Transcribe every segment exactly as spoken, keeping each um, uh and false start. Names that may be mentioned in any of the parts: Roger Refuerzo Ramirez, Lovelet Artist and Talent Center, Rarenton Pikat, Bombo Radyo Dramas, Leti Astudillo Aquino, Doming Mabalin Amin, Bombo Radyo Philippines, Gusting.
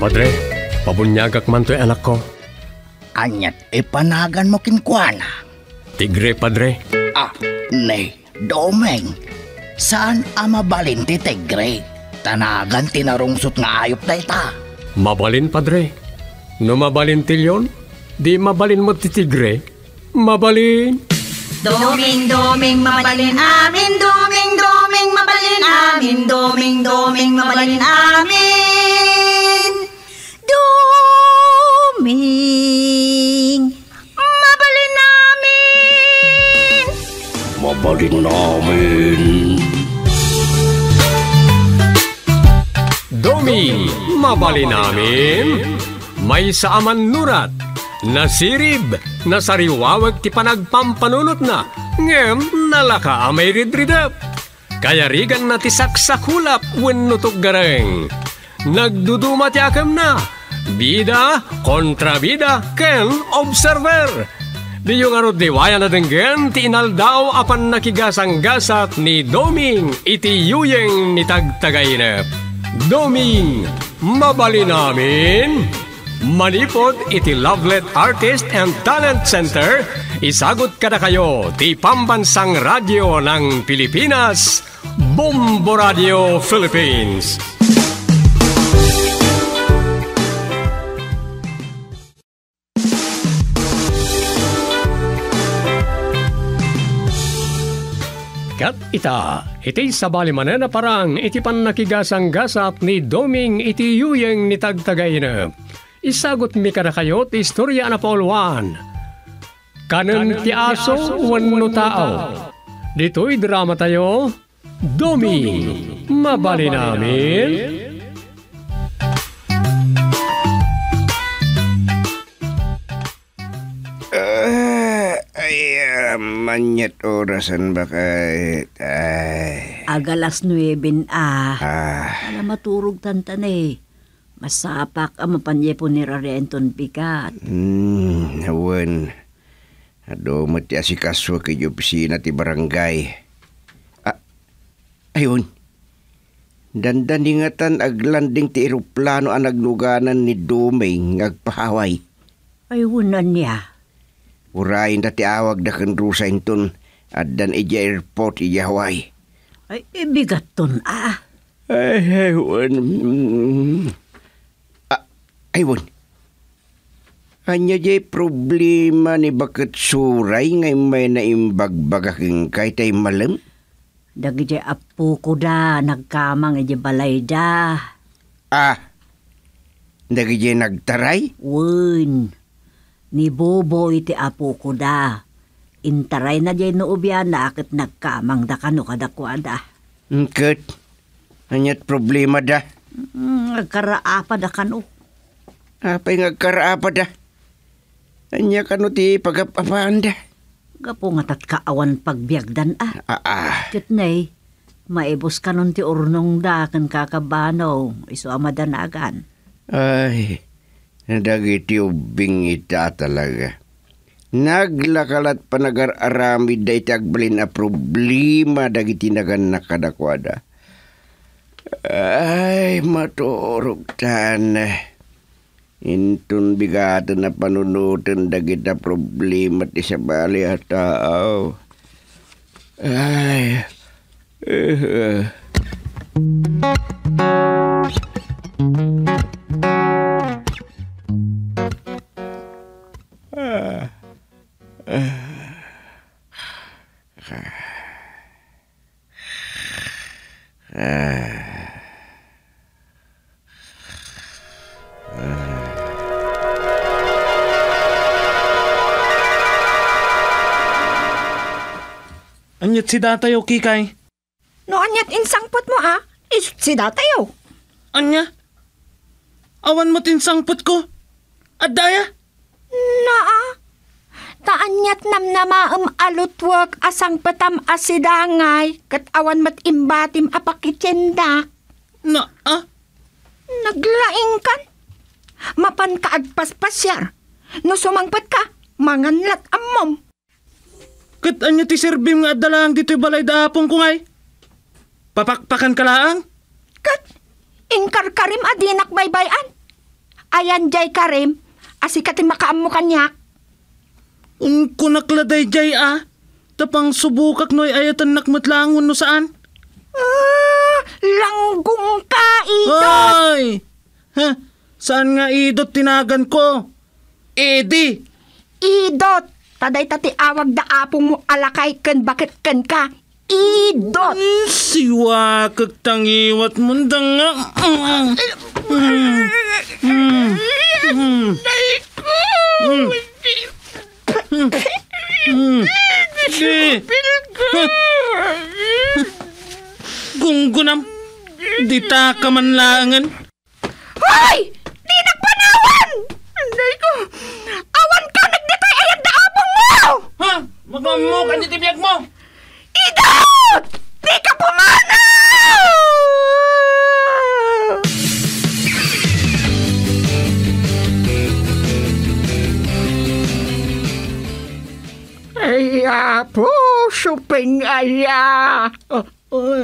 Padre, pabunyagak man to'y anak ko. Anyat ipanagan mo kinkwana. Tigre, Padre. Ah, ne, Domeng. Saan ama balin ti Tigre? Tanagan tinarungsot nga ayop na ita. Mabalin, Padre. No mabalin ti Leon, di mabalin mo ti Tigre. Mabalin. Doming, doming, mabalin amin. Doming, doming, mabalin amin. Doming, doming, mabalin amin. Doming, mabalin amin. Mabalin amin. Doming, mabalin amin. May saaman nurat, nasirib, nasariwawag ti panagpampanunot na, ngem nalaka amay ridridap. Kayarigan na ti saksakulap wenno tuggareng. Nagduduma ti akam na, bida kontra bida ken observer. Di yung arot diwaya na denggen ti inal daw apan nakigasang-gasat ni Doming iti yuyeng ni tagtagainep. Doming, mabalin amin. Manipod iti Lovelet Artist and Talent Center, isagot kada kayo ti Pambansang Radyo ng Pilipinas, Bombo Radyo Philippines. Kat ita, iti sabali manen na parang iti pan nakigasang-gasap ni Doming iti yuyeng ni tagtagainep. Isagot mi kada kayo ti istorya na Pauluan. Kanen ti aso wenno tao. Dito'y drama tayo. Doming, mabalin amin. Uh, ay, uh, manyet orasan bakay. Ay. Agalas nueben ah. ah. Ala maturog tantan eh. Masapak ang mapanyepo ni Rarenton Pikat. Hmm, hawan. Ado, mati asikaswa kayo pisina ti barangay. Ah, ayun. Dandandingatan aglanding ti eroplano ang nagnuganan ni Doming agpahaway. Ayunan niya. Urayin na ti awag na kanrusa inton at dan ija airport ija Hawaii. Ay, ibigat ton ah. Ay, ayun. Mm. Aywan, anya jay problema ni bakit suray ngay may naimbagbagaking kay tay malam? Dagi jay apu ko da, nagkamang jay balay da. Ah, dagi jay nagtaray? Uy, ni Bobo iti apu ko da. Intaray na jay noobyan na akit nagkamang da kano kadakwada. Ngkit, anya't problema da? Nagkaraapa da kano. Apay ngagkaraapa da? Anya kano ti pagapapaan da? Gapo ngatat kaawan pagbiagdan ah. Ah ah. Kitnay, maibos ka nun ti urnong da kan kakabano. Iso amadanagan. Ay, dagiti ubing ita talaga. Naglakalat panagar-aramid da iti agbalin na problema dagiti nagan nakadakwada. Ay, maturog tanah. Intun bigatan na panunutan dagita problema ti sabali at tao. Ay. Uh. Ah. Ah. Ah. Ah. Anyat si datayo, Kikay. No, anyat insangpot mo, ah. Isut si datayo. Anya? Awan mo't insangpot ko? At daya? Naa. Taanyat namnamaam alutwag asang patam asidangay. Kat awan mo't imbatim apakitsindak. Naa? Naglaing kan. Mapan ka agpaspasyar. No sumangpat ka, manganlat amom. Kat anya ti sirbim nga adalaang dito'y balay daapong kungay? Papakpakan ka laang? Kat, inkarkarim adinak baybayan. ayan jay karim, asikatin makaamu kanyak. Unkunak laday jay ah, tapang subukak noy ayatan nakmatlangon no saan? Ah, langgong ka, idot! Ay! Ha, saan nga idot tinagan ko? Edi! Idot! Taday tati awag da apo mo alakay ken bakit ken ka? Idot! Mm, siwa kagtangiwat mundang nga. Mm. Mm. Mm. Mm. Mm. Mm. Di! Gunggunam, di ta ka man langan. Hoy! Di nagpanawan! Anday ko! Awan ka nagditay ayag na abong mo! Ha? Magamok ang ditibiyag mo! Idot! Di ka pumanaw! Aya po, suping aya! Uh,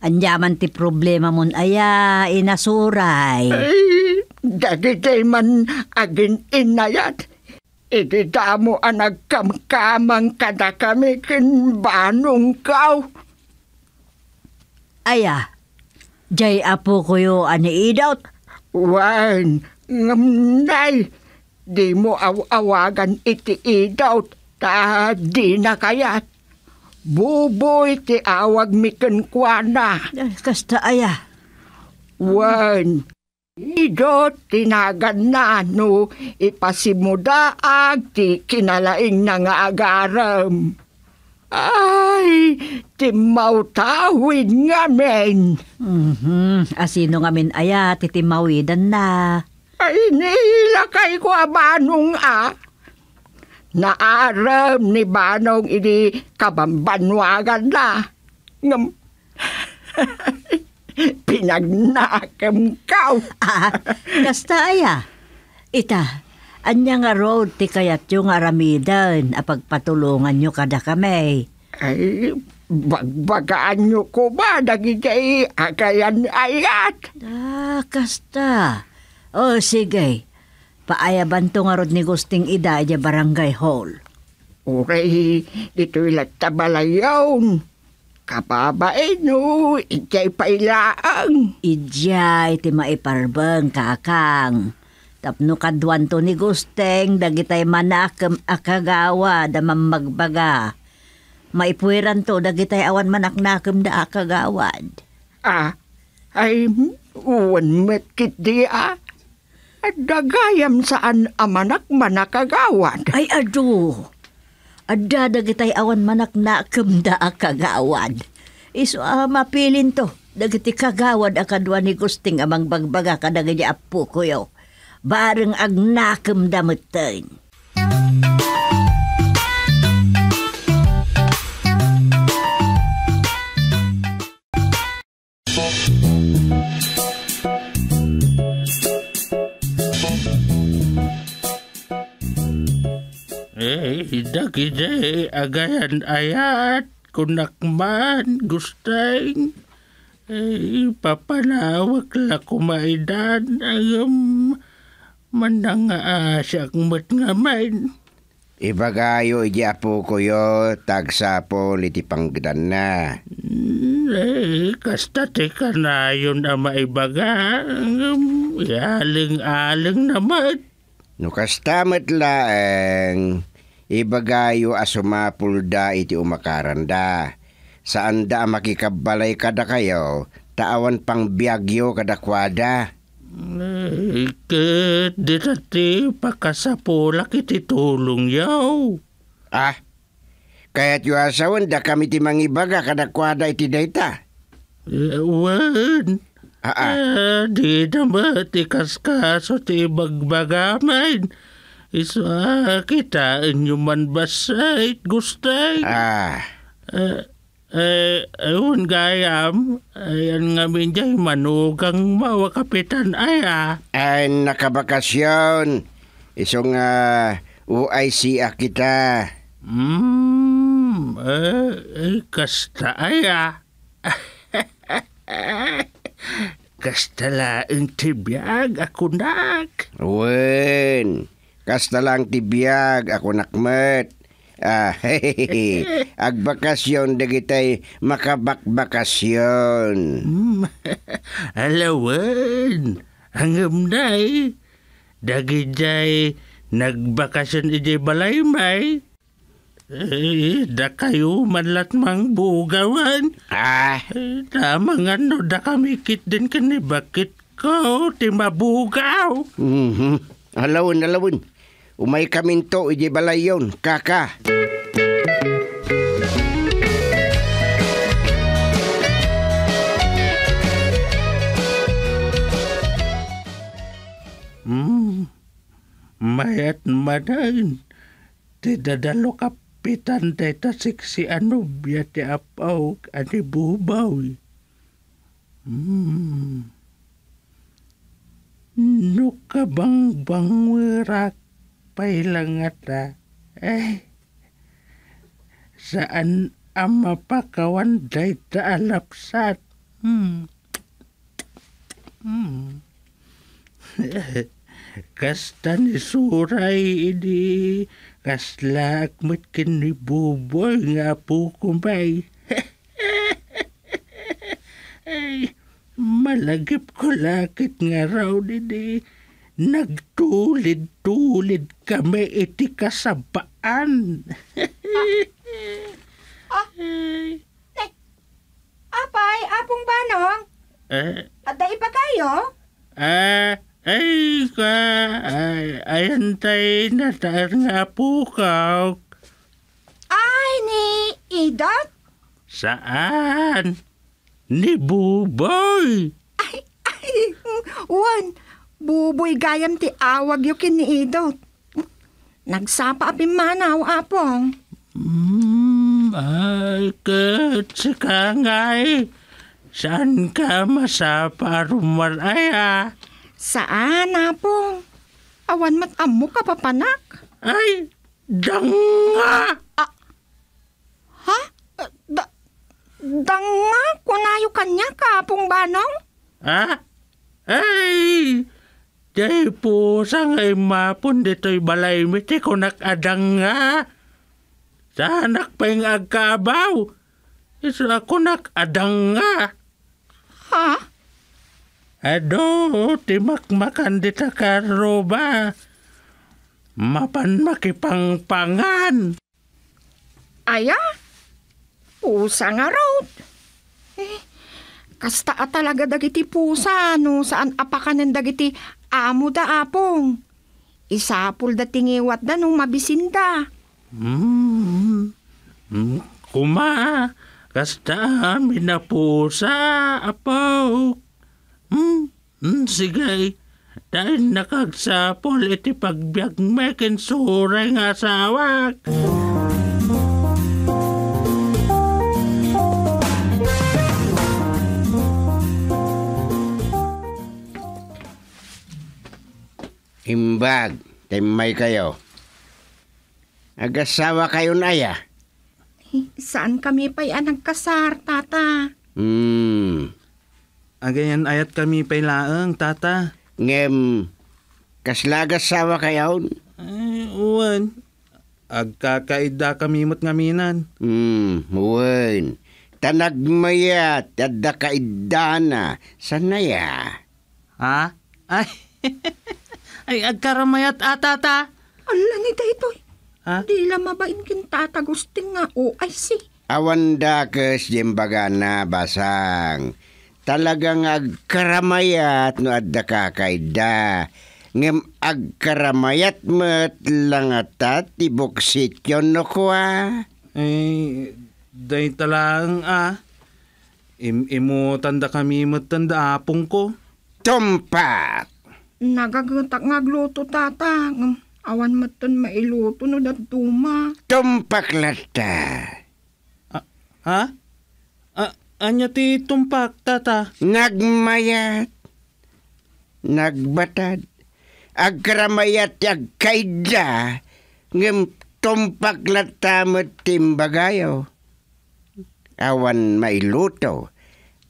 Anyaman ti problema mon aya, inasuray. Ay, dagitay man agin inayat. Ididamo ang nagkamkamang kada kami kinbanong kaw. Aya, jay apo koyo ani idot. Wan, ngamnay, di mo aw-awagan iti idot. Ta, di na kayat. Buboy ti awag miken kuana. Kasta aya. Wan, idot tinagan na no ipasimudaag ti kinalaing na nga agaram. Ay, ti mautawid ngamin. Mm-hmm. Asino ngamin aya, titimawidan na. Ay, nilakay ko abanong ah. Naaram ni Banong ini kabambanwagan na. Ngam. Pinagnakam kau. Ah, kasta aya. Ita, anya nga road ti kayat yung aramidan apagpatulungan nyo kada kami. Ay, bagbagaan nyo ko ba nagigay akayan ayat. Ah, kasta. O, sige. Paayaban to nga rod ni Gusting ida ay barangay hall. Uray, dito'y latabalayon. Kababain no, ijay pailaang. Ijay, ti maiparbang kakang. Tapno kadwan to ni Gusting, dagitay manakam akagawa damang magbaga. Maipuwiran to, dagitay awan manaknakam da akagawad. Ah, ay, uwan metkit di ah. At dagayam saan amanak manakagawan. Ay, ado. Adda dagitay awan manak na kumda akagawan. Iso ah, mapilin to. Dagiti kagawad akadwa ni Gusting amang bagbaga kadagaya apo koyo. Bareng ag nakum dametan. Eh, hidak-hidak agayan ayat, kunakman, Gusting. Eh, papanawag la kumaidan, ayam, manang aasyak matngaman. Ibagayo, iya po koyo, tagsapo, litipanggidan na. Eh, kastati ka na yun na maibaga, ayam, aling-aling naman. Nukastamat lang. Ibagayo asumapulda iti umakaranda. Saan da makikabalay kada kayo, taawan pang biyagyo kada kwada. Iket, di tati pakasapulak iti tulong yaw. Ah, kaya't yu asawan da kami ti mangibaga kada kwada iti dayta. Ewan. Ah, ah. Eh, di naman tikaskaso ti bagbagaman. Iso ah, kita inyuman basay, Gusting. Ah. Eh, eh, ayun gayam. Ayan nga minjay manugang mawakapitan aya. Ay, nakabakasyon. Iso nga U I C A kita. Hmm, eh, eh, kasta aya. Kastala ang tibiyag ako nak. Wen, kastala ang tibiyag ako nakmet. Ah, hehehe. Agbakasyon da kita'y makabakbakasyon. Hmm. Alawan, hangam na'y dagita'y nagbakasyon iti balay may. Eh, da kayo manlat mang bugawan. Ah. Eh, tamang ano da kamikit din kani bakit ko ti mabugaw. Mm-hmm. Alawan, alawan. Umay kaminto, iji balay yun, kaka. Hmm, mayat madain. Tidadalo kapitan tayo siksi ano biya ti apaw ani bubaw. Hmm. Nuka bang bang wirak. Pailang ata, eh, saan ama pa kawan day taalapsat. Hmm. Hmm. Kasta ni suray ini, kasla akmat kinibuboy nga po kumay. Ay, malagip ko lakit nga raw nini. Nagtulid-tulid kami iti kasabaan. Ah, tek, apay, apong banong? Eh? At daipa kayo? Eh, ay ka, ay, ayan tayo na tayo nga po ka. Ay, ni Idot? Saan? Ni Buboy. Ay, ay, one. Buboy gayam ti awag yu kiniidot. Nagsapa api manaw, apong. Hmm, ay, kat, saka ngay. Saan ka masapa rumaraya? Saan, apong? Awan matamu ka, papanak? Ay, danga! Ah, ha? Da, danga? Kunayo kanya ka, apong banong? Ha? Ay! Day po, sangay mapon dito'y balay miti kunak adang nga. Sa anak pa yung agkabaw. Isa kunak adang nga. Ha? Ado, timakmakan dita karo ba? Mapan makipangpangan. Aya? Pusa nga raw. Eh, kasta talaga dagiti pusa, no? Saan apakanan dagiti amo da, apong. Isapul da tingiwat da nung mabisinda. Hmm. Hmm. Kuma, kasta amin na pusa, apaw. Hmm. Hmm. Sige, dahil nakagsapul iti pagbiag mekin suray nga sawak. Imbag, timay kayo. Agasawa kayo na ya. Saan kami pa'y anang kasar, tata? Hmm. Agayan ayat kami pa'y laeng, tata. Ngem, kasla agasawa kayo? Ay, uwan. Agkakaida kami mo't ngaminan. Hmm, uwan. Tanagmayat at dakaidana. Saan na ya? Ha? Ay, ay, agkaramayat atata. Ala ni daytoy. Ha? Di la mabain kin tata Gusting nga o ay si. Awanda kes jembagana basang. Talagang agkaramayat no adda kakaida. Ngem agkaramayat met langata tiboksit yon no kwa. Eh, day talang ah. Im imo tanda kami met tanda apong ko. Tumpak. Nagagutak ngagluto, tata. Awan matan mailuto no datuma. Tumpak lata. Ah, ha? Ah, anya ti tumpak, tata? Nagmayat. Nagbatad. Agkramayat agkaida. Ngem tumpak lata matimbagayo. Awan mailuto.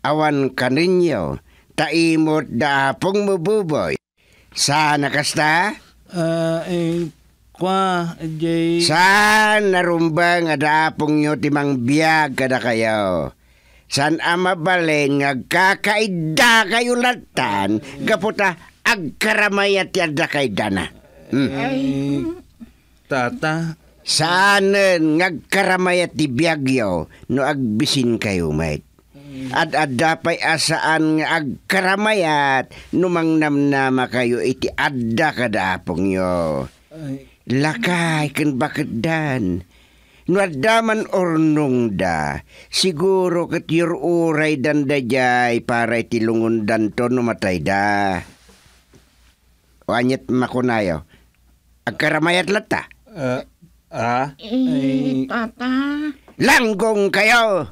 Awan kaninyo. taimot da pong mabuboy. Sana kasta? Uh, eh, kwa, jay... Saan narumba nga da pong nyo timang biyag kada kayo? San ama balin nga kakaida kayo latan, kaputa agkaramayat yada kaidana. Hmm. Ay, tata... Saanen ngagkaramayat ti biyagyo no agbisin kayo mate. At adapay asaan nga agkaramayat no mangnamnama kayo iti adda kadaapong yo. Lakay ken baketdan. No addaman ornong da. Siguro ket yor uray dandajay para iti lungundan to no matay da. Wanyet makunayo. Agkaramayat lata. Uh. Ah? Eh, tata. Langgong kayo!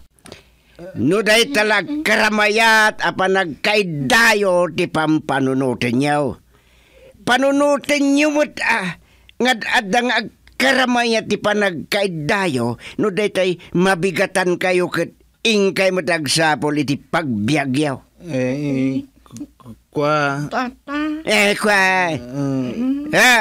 Nuday talag karamayat apa nagkaidayo di pampanunutin niyo. Panunutin niyo mo't ah, ngadadang agkaramayat di panagkaidayo, nuday tay mabigatan kayo kat ingkay mo't agsapol iti pagbiagyaw. Eh, kwa? Tata. Eh, kwa? Mm. Ha?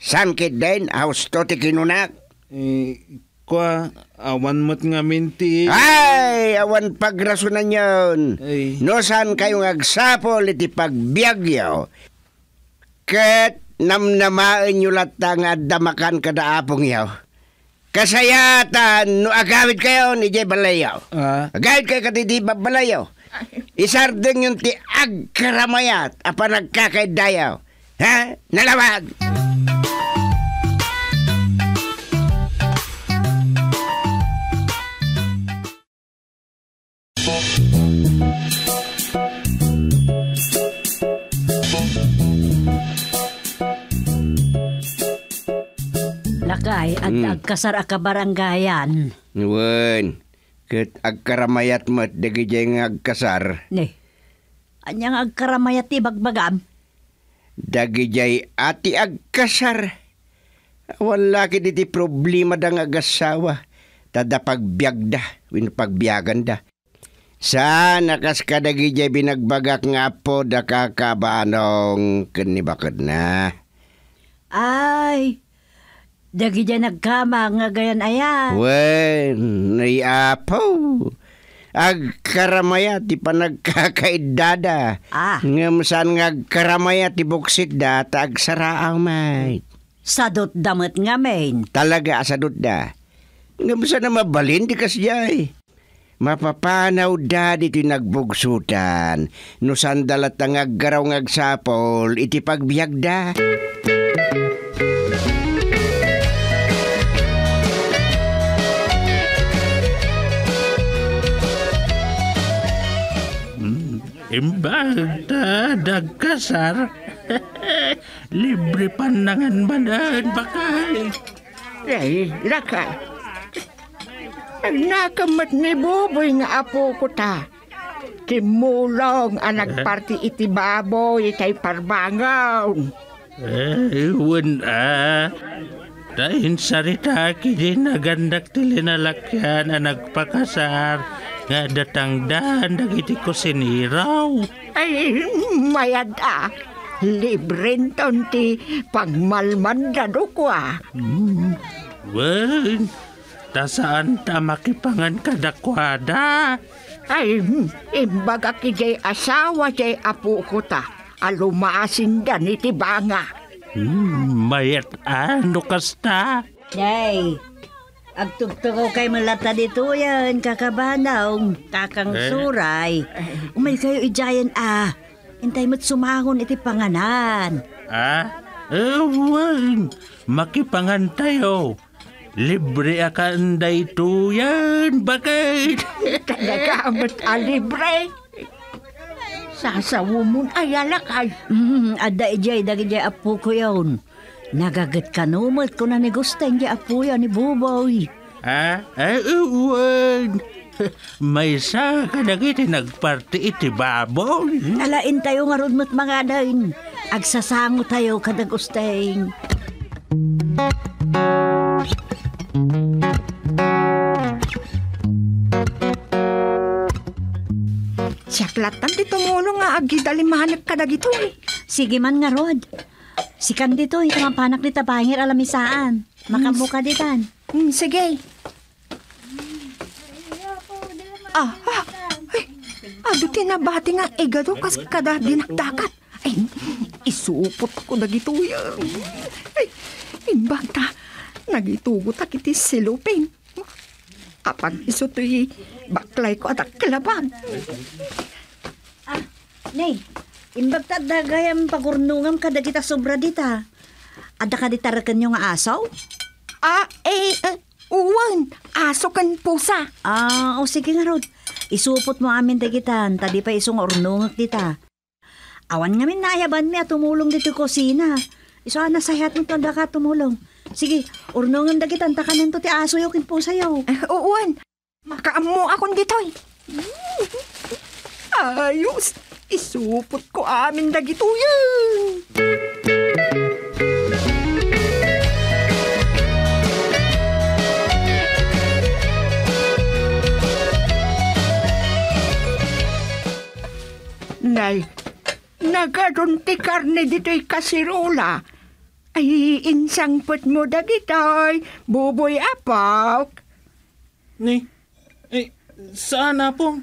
Sangkit din, haus to ti kinunak. Eh, kwa, awan mo't nga minti. Ay, awan pagrasunan yon. No saan kayong agsapol iti pagbiagyo. Ket namnamaen yung lata nga damakan kadaapong yaw. Kasayatan, no agawid kayo ni Jay Balayaw. Ah? Agawid kayo katidiba Balayaw. Isardeng yung ti agkaramayat apa nagkakaidayaw. Ha? Nalawag! Lakay, at mm. agkasar akabaranggayan. Nuwan, ket agkaramayat mat dagijay nga agkasar. Ne, anyang agkaramayat ibagbagam? Dagijay ati agkasar. Wala kiti ti problema da nga agasawa. Tada pagbiagda, win pagbiaganda. Sana kas kadagijay binagbagak nga po da kakabaanong kanibakad na. Ay, dagijay nagkama nga gayan ayan. Wen, naiapaw. Agkaramaya ti panagkakaidada. Ah. Ngam saan nga agkaramaya ti buksit da ta agsaraaw may. Sadot damat nga main. Talaga asadot da. Ngam saan na mabalin di kasjay. Mapapanaw da dito'y nagbugsutan. No sandalat na ngaggaraw ngagsapol iti pagbiag da. Imbag da dagkasar, libre pandangan badan bakal. Ay, lakay. Ang nakamat ni Boboy nga apo ko ta. Timulong ang nagparti iti baboy kay parbangaw. Ay, wan ah. Dahil sarita kini nagandak tilinalakyan ang nagpakasar. Nga datang dahan dagiti ko siniraw. Ay, mayada. Libren tonti pangmalman dado ko ah. Hmm. Well, tasaan ta makipangan kadakwada. Ay, imbaga ki jay asawa jay apu ko ta. Alumaasin dan iti banga. Hmm, mayat ano kasta. Jay. Agtugtuko kay malata dito yan, kakabanaw, kakang suray. Umay kayo ijayan ah, hintay mo't sumahon iti panganan. Ah? Ewan, makipangan tayo. Libre akanday ito yan, bakit? Talaga amat alibre. Sasawo mo ayalakay. Hmm, ada ijay, dagijay apo ko yun. Nagagat ka numot ko na ni Gusting di apuya ni Buboy. Ah, ay, uwan. May isa ka nagiti nagparti iti baboy. Nalain tayo nga ron mo't mga dain. Agsasango tayo ka na Gusting. Tsaklat ang ti tumulong nga agi dali mahanap ka dagito eh. Sige man nga Rod. Sikan dito eh, tamapanak dita bangir alamisaan. Makamuka ditan. Mm, sige. Ah, ah, ay, ado tinabati nga egado kas kada dinakdakat. Ay, isupot ko dagito eh. Ay, imbanta, nagitugot akiti silupin. Kapag isutoy, baklay ko at akalaban. Ah, nay, imbag tadagay ang pagurnungan kada kita sobra dita. Ada ka ditarakan yung asaw? Ah, eh, eh, uwan, aso kan pusa. Ah, o oh, sige nga Rod, isupot mo amin dagitan, tadi pa isong urnungak dita. Awan ngamin naayaban mi at tumulong dito kusina. Iso na sayat mo tanda ka tumulong. Sige, urnungan dagitan, takanin to ti aso yukin po sa'yo. Eh, uwan, makaamo akong gitoy. Ayos, isupot ko amin dagito yan. Nay, nagaroon ti karne dito'y kasirola. Ay, insangpot mo dagitoy, buboy apok. Ni, ay, saan na po?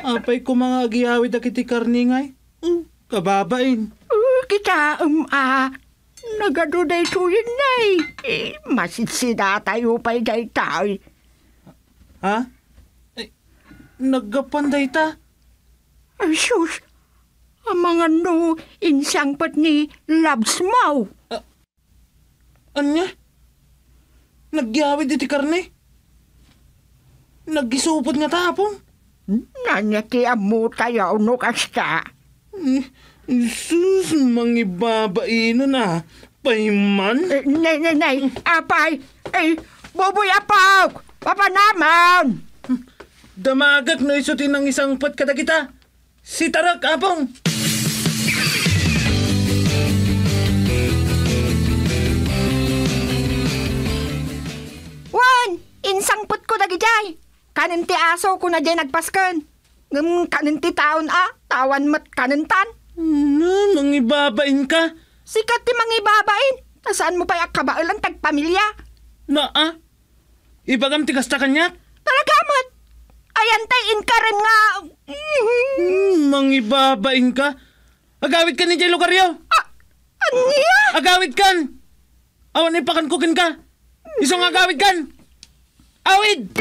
Apay ko mga agiyawi dagiti karningay. Mm, kababain. Uh, kita, um, ah, nagaduday tuyin nay. Eh, masitsida tayo pa'y daytay. Ha? Ay, naggapanday ta? Ay, sus, ang mga no, insangpot ni Labsmaw. Anya? Nagyawid iti karne? Nagisupod nga tapong? Nanya ti amu tayo no kasta. Sus, mangibabainan ah. Paiman? Eh, nay, nay, nay. Apay. Eh, buboy apaw. Papanaman. Damagak no isutin ng isang pat kada kita. Si Tarak, apong. Insangput ko dagijay. Kanin ti aso ko na jay nagpasken. Ngam kanin ti taon a, tawan mat kanintan. No, mangibabain ka? Sikat ti mangibabain. Tasaan mo pa'y akabailan tagpamilya? Na a? Ibagam ti kasta kanya? Talagamat. Ayan tay inkarin nga. Mangibabain ka? Agawid ka ni jay lugaryo. Ah, anya? Agawid kan. Awan ay pakankukin ka. Isong agawid kan. Awid!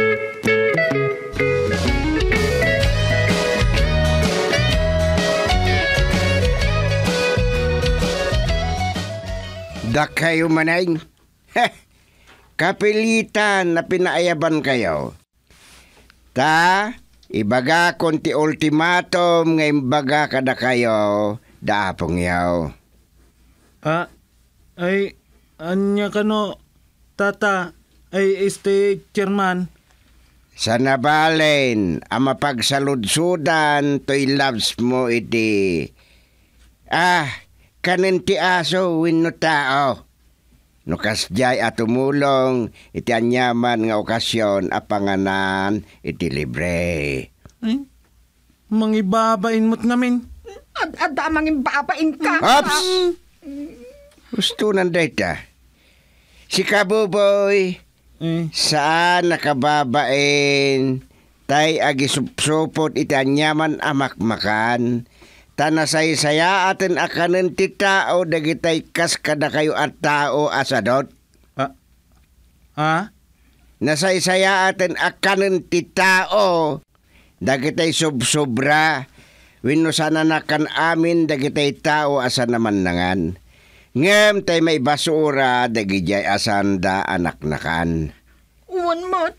Dak kayo manay. Kapilitan na pinaayaban kayo. Ta, ibaga konti ultimatum nga imbaga kada kayo daapong yaw. Ah, ay, anya kano, tata. Ay, este, chairman. Sa nabalin, ang mapagsaludsudan, to'y loves mo iti. Ah, kanin ti aso, wino tao. Nukas jay at tumulong, iti anyaman nga okasyon, apanganan, iti libre. Eh? Mangibabain mo't namin. Ada, mangibabain ka. Ops! Gusto nanday ta. Si Kabuboy. Mm. Saan nakababain tay agisupsupot itanyaman amakmakan tanasay-saya atin akanin ti tao dagitay kas kada kayo at tao asadot ha? Ha? Nasay-saya atin akanin ti tao dagitay subsobra wenno sananakan amin dagitay tao asa naman nangan ngem tay may basura dagijay asanda anak nakan. Uwan mot,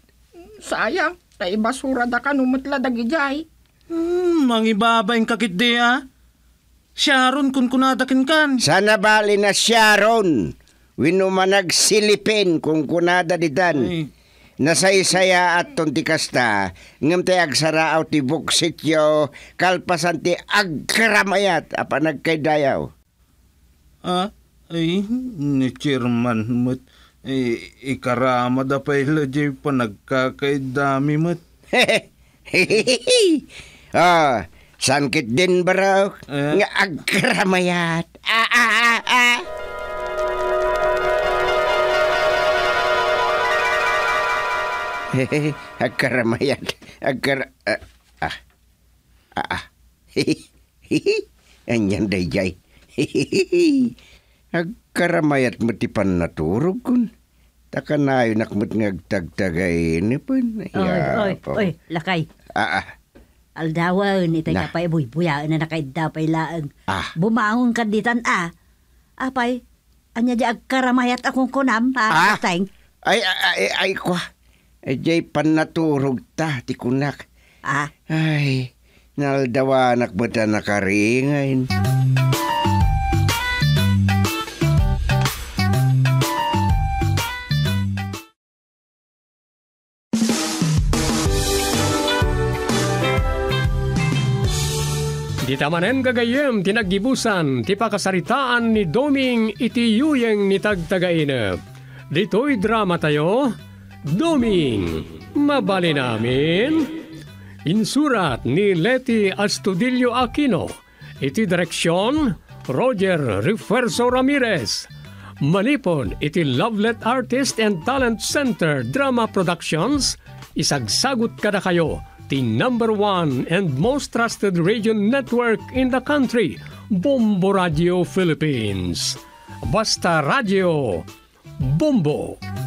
sayang tay basura da kanumitla dagijay. Hmm, mangibabain kakit di ah. Sharon kun kunadakin kan. Sana bali na Sharon. Winumanag silipin kun kunada ditan. Ay. Nasaysaya at tuntikasta ngem tay agsaraaw ti buksityo kalpasan ti agkramayat apanag kay dayaw. Ah? Ay, ni chairman mo't, ay, ikarama da pa ila jay panagkakaidami mo't. Hehehehe, ah, Sangkit din bro, uh. nga agramayat. Ah, ah, ah, ah. Hehehe, agramayat, agar, ah, ah, ah, hehehe, hehehe, anyan dayjay, hehehe, agramayat matipan naturog kun. Takan na yun akmat ngagtagtagay ni po. Oy, oy, lakay. Ah, ah. Aldawa, nitay ka pa ibuy-buya, na nakaidda pa'y laag. Ah. Bumangon ka ditan, ah. Apay, anya di agkaramayat akong kunam, ah. Ay, ay, ay, ay, kwa. Ay, jay panaturog ta, di kunak. Ah. Ay, naldawa nakmat na nakaringayin. Di tamanen gagayem tinagibusan ti pakasaritaan ni Doming iti yuyeng ni tagtagainep. Dito'y drama tayo, Doming Mabalin Amin. Insurat ni Leti Astudillo Aquino. Iti direksyon Roger Refuerzo Ramirez. Manipon iti Lovelet Artist and Talent Center Drama Productions. Isagsagot kada kayo. The number one and most trusted radio network in the country, Bombo Radio Philippines. Basta Radio Bombo.